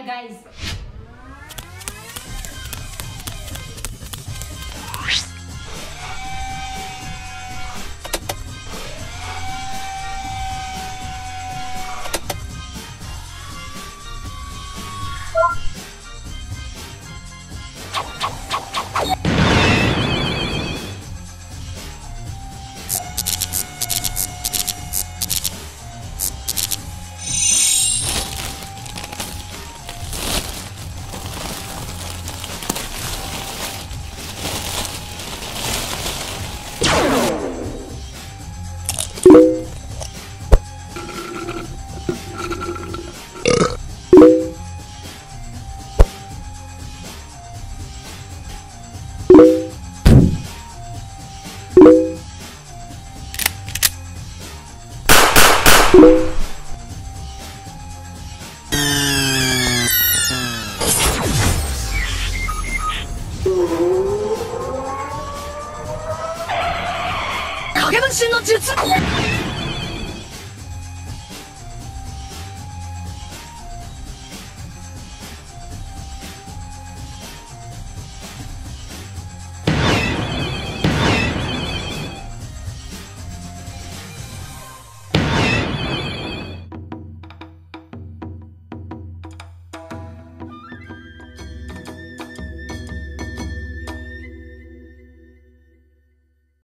Hi guys. Kagebunshin no Jutsu!